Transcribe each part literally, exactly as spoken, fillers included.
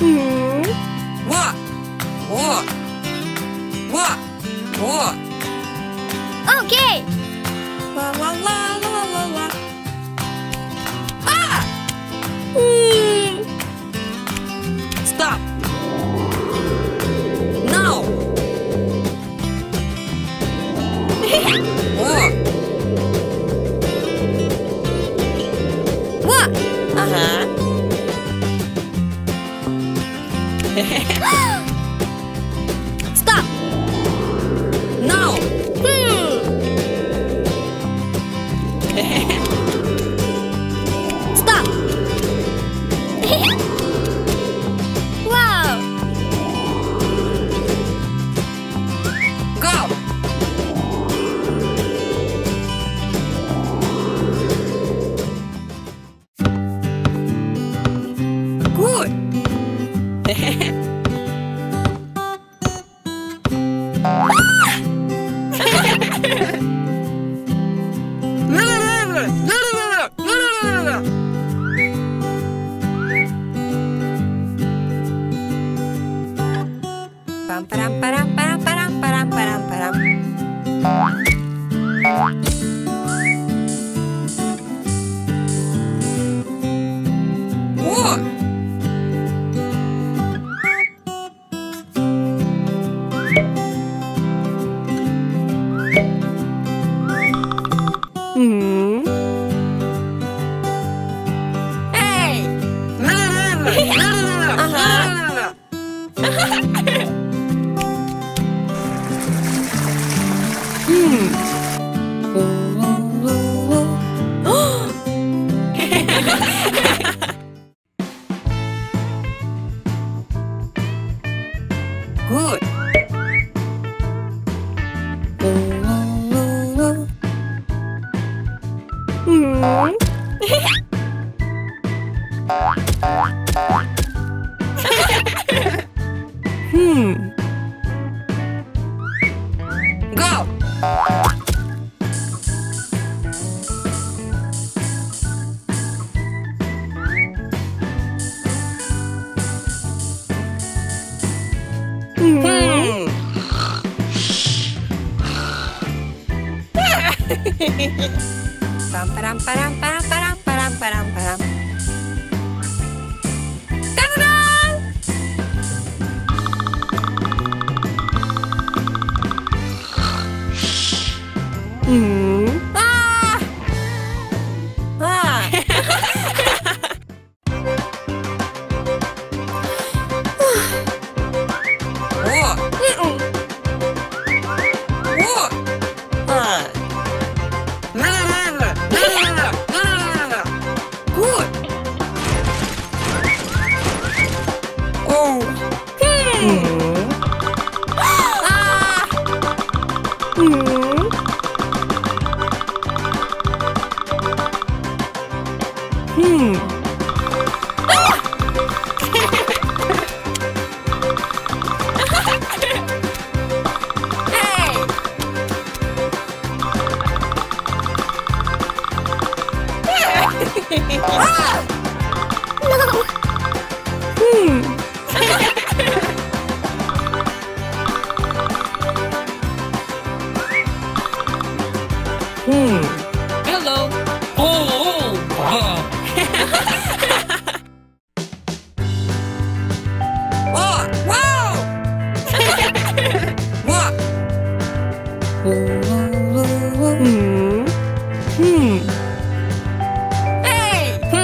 Walk, walk, walk, walk. Okay. La la la la la la. Ah! Mm. Stop. Now. Walk. Walk. Uh huh. Stop! Now! Hmm. Stop! Wow! Go! Good! Hmm. Hey!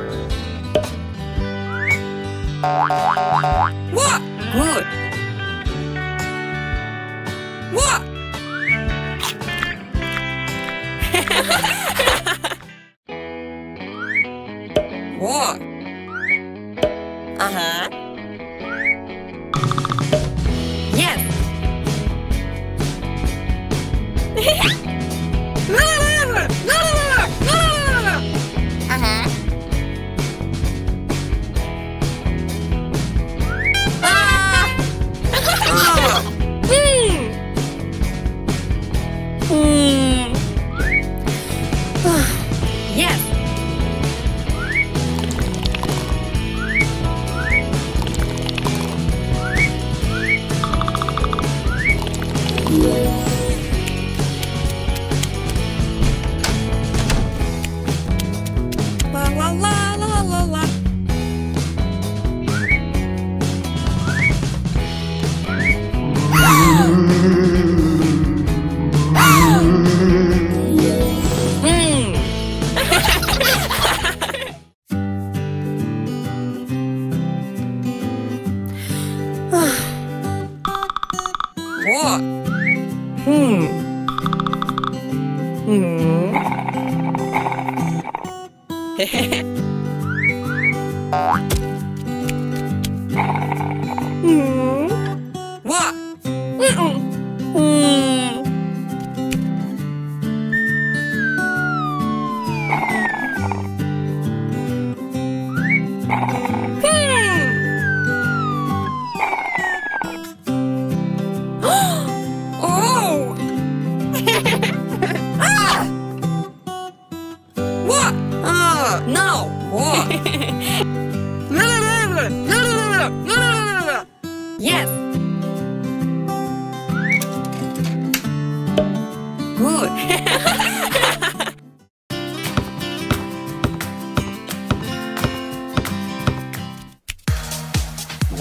No!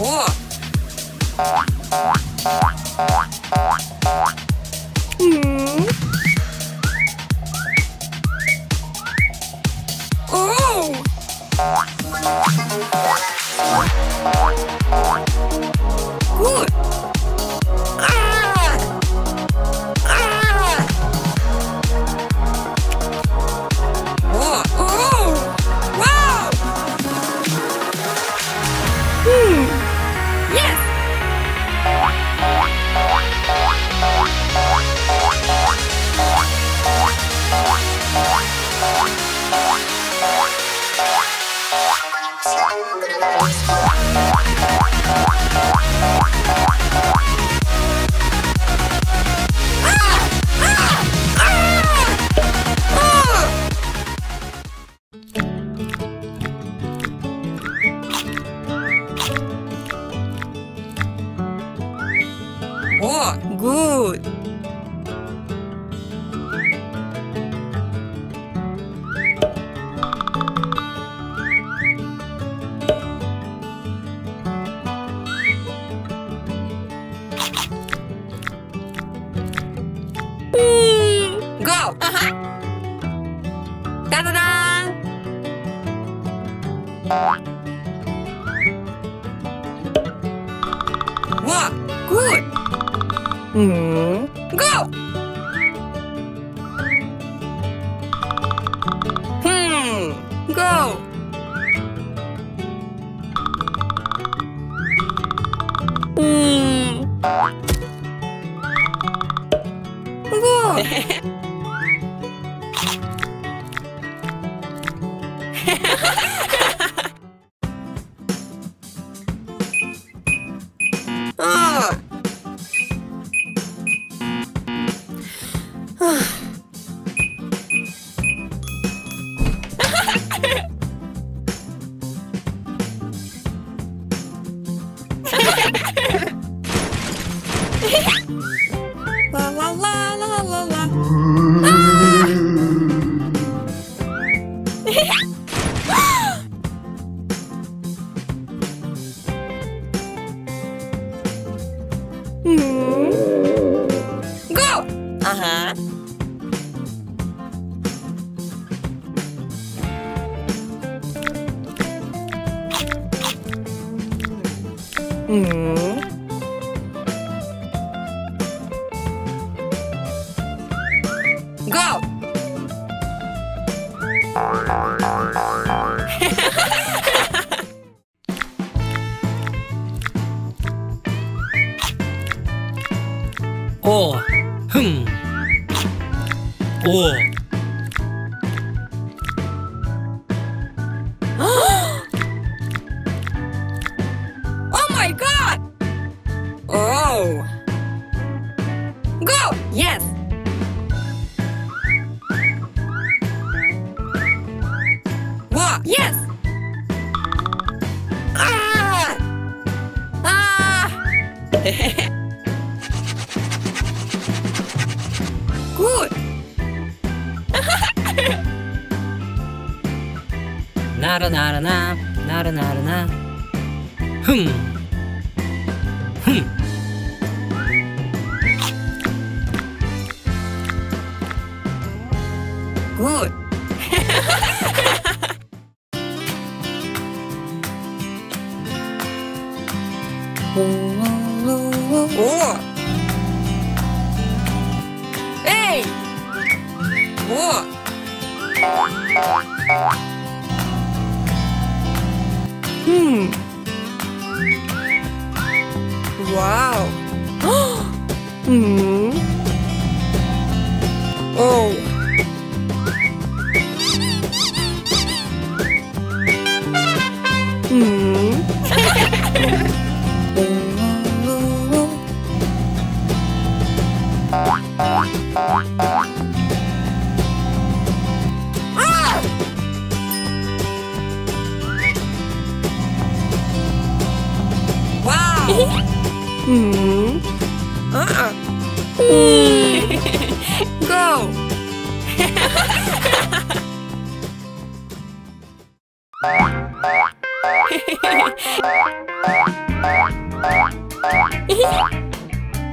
Go!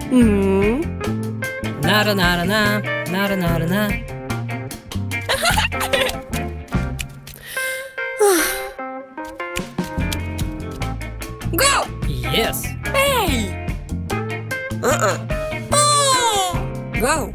Hmm. Na na na na na na na. Go. Yes. Hey. Uh uh. Oh. Go.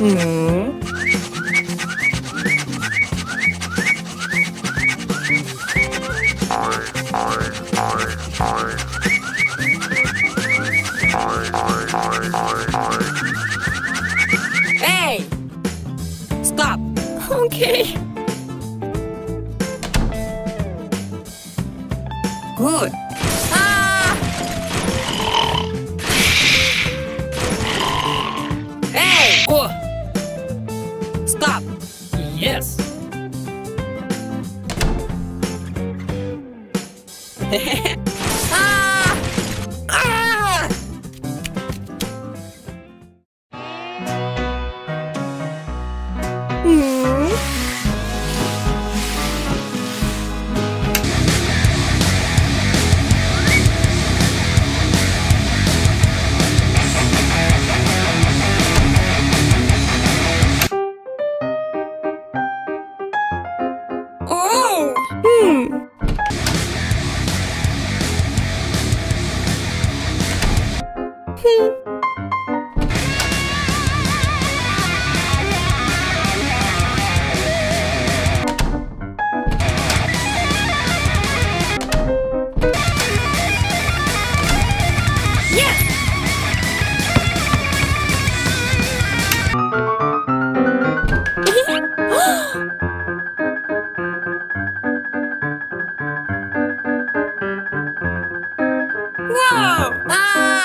No. Hey! Stop! Okay. Good. Ah! Ah! Mm.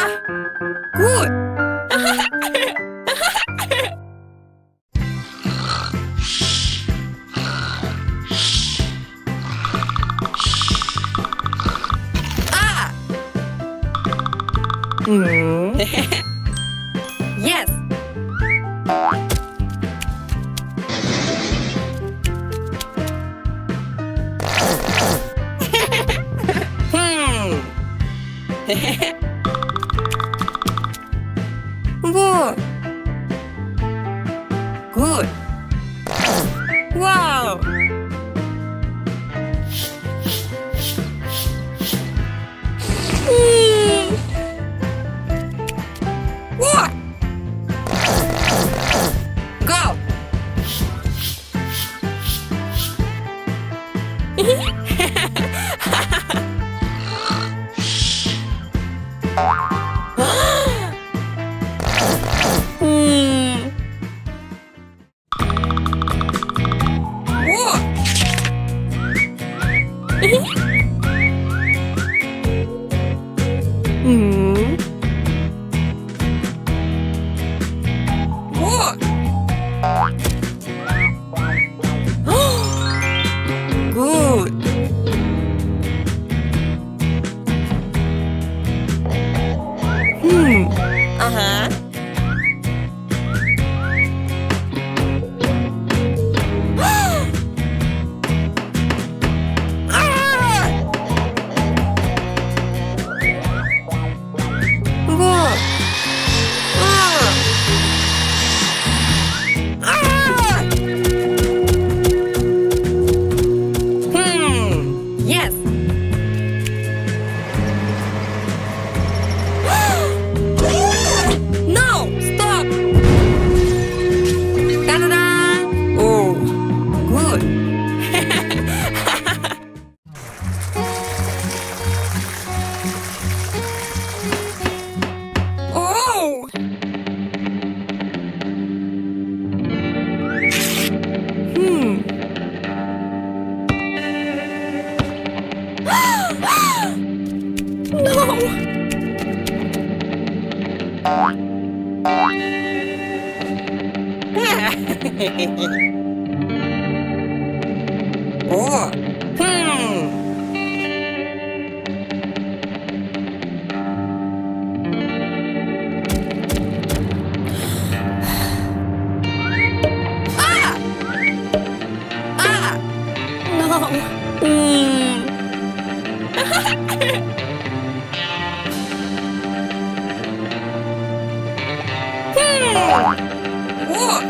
Oh! Hmm. Mm. Yes. Good. Good. Wow. Oh. Hmm. Ah! Ah! No. Mm. Hmm. Oh.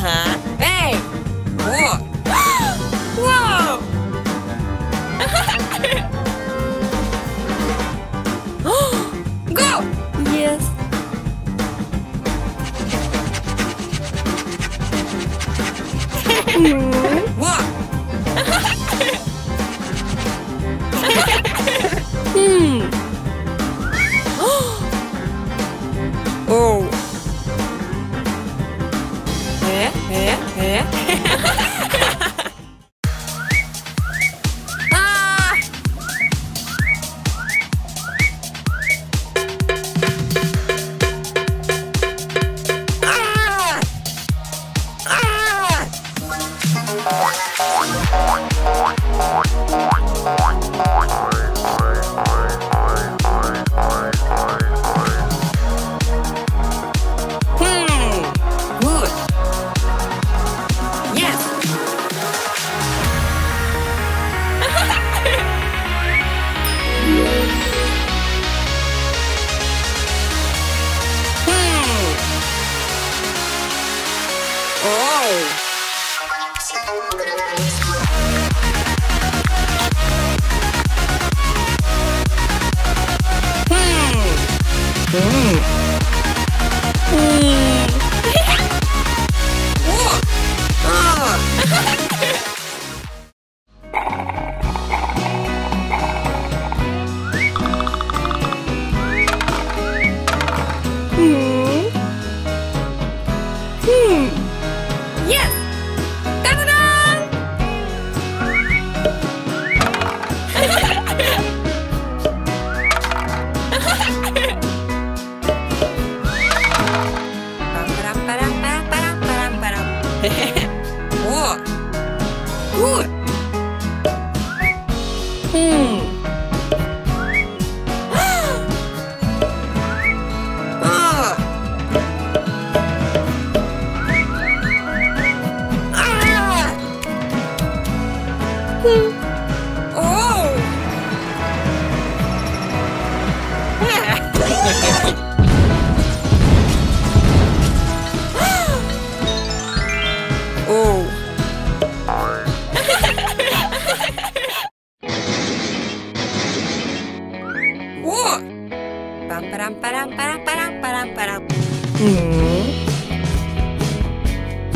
Uh-huh. Hey! Whoa! Whoa! Go! Yes. Whoa! Hmm. Oh.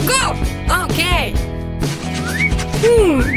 Go! Okay! Hmm.